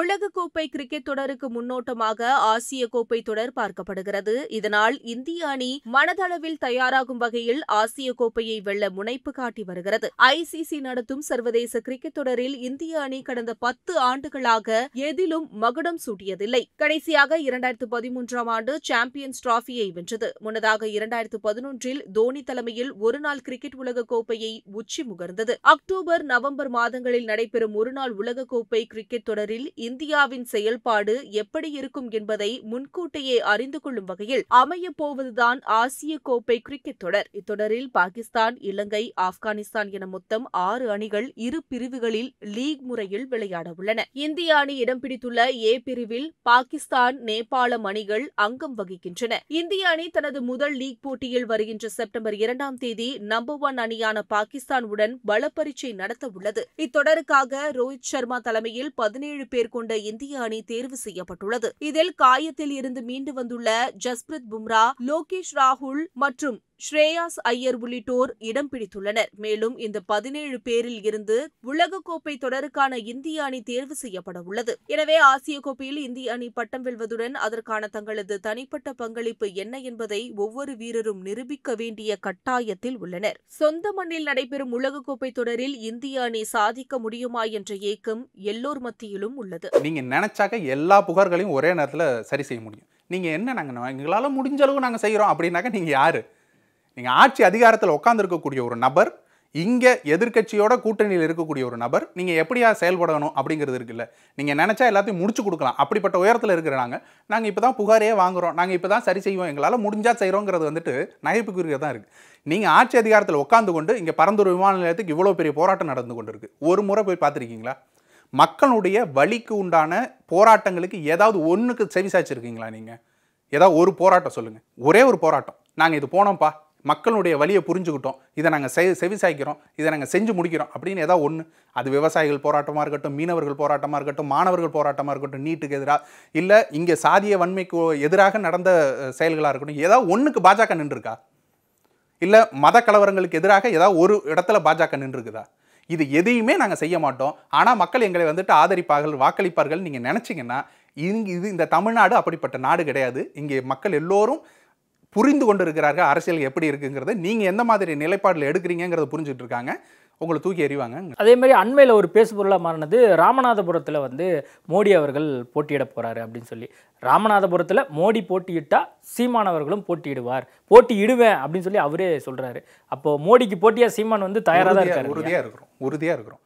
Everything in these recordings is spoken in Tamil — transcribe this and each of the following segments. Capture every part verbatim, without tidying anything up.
உலக கோப்பை கிரிக்கெட் தொடருக்கு முன்னோட்டமாக ஆசிய கோப்பை தொடர் பார்க்கப்படுகிறது. இதனால் இந்திய அணி மனதளவில் தயாராகும் வகையில் ஆசிய கோப்பையை வெல்ல முனைப்பு காட்டி வருகிறது. ஐசிசி நடத்தும் சர்வதேச கிரிக்கெட் தொடரில் இந்திய அணி கடந்த பத்து ஆண்டுகளாக எதிலும் மகுடம் சூட்டியதில்லை. கடைசியாக இரண்டாயிரத்து பதிமூன்றாம் ஆண்டு சாம்பியன்ஸ் டிராஃபியை வென்றது. முன்னதாக இரண்டாயிரத்து பதினொன்றில் தோனி தலைமையில் ஒருநாள் கிரிக்கெட் உலக கோப்பையை உச்சி முகர்ந்தது. அக்டோபர் நவம்பர் மாதங்களில் நடைபெறும் ஒருநாள் உலக கோப்பை கிரிக்கெட் தொடரில் இந்தியாவின் செயல்பாடு எப்படி இருக்கும் என்பதை முன்கூட்டியே அறிந்து கொள்ளும் வகையில் அமையப்போவதுதான் ஆசிய கோப்பை கிரிக்கெட் தொடர். இத்தொடரில் பாகிஸ்தான், இலங்கை, ஆப்கானிஸ்தான் என மொத்தம் ஆறு அணிகள் இரு பிரிவுகளில் லீக் முறையில் விளையாட உள்ளன. இந்திய அணி இடம் பிடித்துள்ள ஏ பிரிவில் பாகிஸ்தான், நேபாளம் அணிகள் அங்கம் வகிக்கின்றன. இந்திய அணி தனது முதல் லீக் போட்டியில் வருகின்ற செப்டம்பர் இரண்டாம் தேதி நம்பர் ஒன் அணியான பாகிஸ்தான் உடன் பலப்பரீட்சை நடத்த உள்ளது. இத்தொடருக்காக ரோஹித் சர்மா தலைமையில் பதினேழு பேர் கொண்ட இந்திய அணி தேர்வு செய்யப்பட்டுள்ளது. இதில் காயத்தில் இருந்து மீண்டு வந்துள்ள ஜஸ்பிரித் பும்ரா, லோகேஷ் ராகுல் மற்றும் ஸ்ரேயாஸ் ஐயர் உள்ளிட்டோர் இடம் பிடித்துள்ளனர். மேலும் இந்த பதினேழு பேரில் இருந்து உலகக்கோப்பை தொடருக்கான இந்திய அணி தேர்வு செய்யப்பட உள்ளது. எனவே ஆசிய கோப்பையில் இந்திய அணி பட்டம் வெல்வதுடன் அதற்கான தங்களது தனிப்பட்ட பங்களிப்பு என்ன என்பதை ஒவ்வொரு வீரரும் நிரூபிக்க வேண்டிய கட்டாயத்தில் உள்ளனர். சொந்த மண்ணில் நடைபெறும் உலகக்கோப்பை தொடரில் இந்திய அணி சாதிக்க முடியுமா என்ற ஏக்கம் எல்லோர் மத்தியிலும் உள்ளது. நீங்க நினைச்சாக்க எல்லா புகார்களையும் ஒரே நேரத்தில் சரி செய்ய முடியும். நீங்க என்ன நாங்கள் எங்களால் முடிஞ்ச அளவு நாங்கள் செய்கிறோம் அப்படின்னாக்க நீங்க யாரு? நீங்கள் ஆட்சி அதிகாரத்தில் உட்காந்துருக்கக்கூடிய ஒரு நபர், இங்கே எதிர்க்கட்சியோட கூட்டணியில் இருக்கக்கூடிய ஒரு நபர், நீங்கள் எப்படியா செயல்படணும் அப்படிங்கிறது இருக்குல்ல. நீங்கள் நினச்சா எல்லாத்தையும் முடிச்சு கொடுக்கலாம். அப்படிப்பட்ட உயரத்தில் இருக்கிற நாங்கள் நாங்கள் இப்போ தான் புகாரையே வாங்குகிறோம், நாங்கள் இப்போ தான் சரி செய்வோம், எங்களால் முடிஞ்சால் செய்கிறோங்கிறது வந்துட்டு நகைப்புக்குரிய தான் இருக்குது. நீங்கள் ஆட்சி அதிகாரத்தில் உட்காந்து கொண்டு இங்கே பரந்தூர் விமான நிலையத்துக்கு இவ்வளோ பெரிய போராட்டம் நடந்து கொண்டு இருக்குது. ஒரு முறை போய் பார்த்துருக்கீங்களா? மக்களுடைய வழிக்கு உண்டான போராட்டங்களுக்கு ஏதாவது ஒன்றுக்கு செவிசாய்ச்சிருக்கீங்களா? நீங்கள் ஏதாவது ஒரு போராட்டம் சொல்லுங்கள். ஒரே ஒரு போராட்டம், நாங்கள் இது போனோம்ப்பா, மக்களுடைய வழியை புரிஞ்சுக்கிட்டோம், இதை நாங்கள் செ செவி சாய்க்கிறோம், இதை நாங்கள் செஞ்சு முடிக்கிறோம் அப்படின்னு ஏதாவது ஒன்று. அது விவசாயிகள் போராட்டமாக இருக்கட்டும், மீனவர்கள் போராட்டமாக இருக்கட்டும், மாணவர்கள் போராட்டமாக இருக்கட்டும், நீட்டுக்கு எதிராக இல்லை இங்கே சாதிய வன்மைக்கு எதிராக நடந்த செயல்களாக இருக்கட்டும், ஏதாவது ஒன்றுக்கு பாஜக நின்றுருக்கா? இல்லை மத கலவரங்களுக்கு எதிராக ஏதாவது ஒரு இடத்துல பாஜக நின்றுருக்குதா? இது எதையுமே நாங்கள் செய்ய மாட்டோம், ஆனால் மக்கள் எங்களை வந்துட்டு ஆதரிப்பார்கள், வாக்களிப்பார்கள் நீங்கள் நினச்சிங்கன்னா இங்கு இது இந்த தமிழ்நாடு அப்படிப்பட்ட நாடு கிடையாது. இங்கே மக்கள் எல்லோரும் புரிந்து கொண்டு இருக்கிறார்கள் அரசியல் எப்படி இருக்குங்கிறது. நீங்கள் எந்த மாதிரி நிலைப்பாடில் எடுக்கிறீங்கிறத புரிஞ்சுட்டு இருக்காங்க, உங்களை தூக்கி எறிவாங்க. அதே மாதிரி அண்மையில் ஒரு பேசு பொருளாக மாறினது ராமநாதபுரத்தில் வந்து மோடி அவர்கள் போட்டியிட போகிறாரு அப்படின்னு சொல்லி. ராமநாதபுரத்தில் மோடி போட்டியிட்டால் சீமான் அவர்களும் போட்டியிடுவார், போட்டியிடுவேன் அப்படின்னு சொல்லி அவரே சொல்கிறாரு. அப்போது மோடிக்கு போட்டியாக சீமான் வந்து தயாராக தான் இருக்காரு. உறுதியாக இருக்கிறோம் உறுதியாக இருக்கிறோம்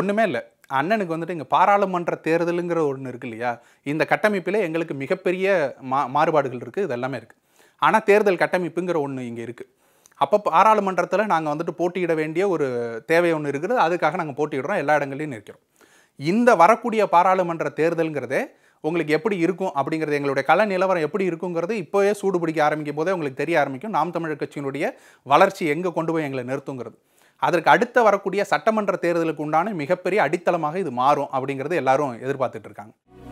ஒன்றுமே இல்லை. அண்ணனுக்கு வந்துட்டு இங்கே பாராளுமன்ற தேர்தலுங்கிற ஒன்று இருக்கு இல்லையா, இந்த கட்டமைப்பில் எங்களுக்கு மிகப்பெரிய மா மாறுபாடுகள் இருக்குது, இது எல்லாமே இருக்குது. ஆனால் தேர்தல் கட்டமைப்புங்கிற ஒன்று இங்கே இருக்குது. அப்போ பாராளுமன்றத்தில் நாங்கள் வந்துட்டு போட்டியிட வேண்டிய ஒரு தேவை ஒன்று இருக்கிறது, அதுக்காக நாங்கள் போட்டியிடுறோம், எல்லா இடங்கள்லையும் நிற்கிறோம். இந்த வரக்கூடிய பாராளுமன்ற தேர்தலுங்கிறதே உங்களுக்கு எப்படி இருக்கும் அப்படிங்கிறது, எங்களுடைய கல நிலவரம் எப்படி இருக்குங்கிறது இப்போவே சூடு பிடிக்க ஆரம்பிக்கும் போதே உங்களுக்கு தெரிய ஆரம்பிக்கும். நாம் தமிழர் கட்சியினுடைய வளர்ச்சி எங்கே கொண்டு போய் எங்களை நிறுத்துங்கிறது, அதற்கு அடுத்த வரக்கூடிய சட்டமன்ற தேர்தலுக்கு உண்டான மிகப்பெரிய அடித்தளமாக இது மாறும் அப்படிங்கிறது எல்லாரும் எதிர்பார்த்துட்டு இருக்காங்க.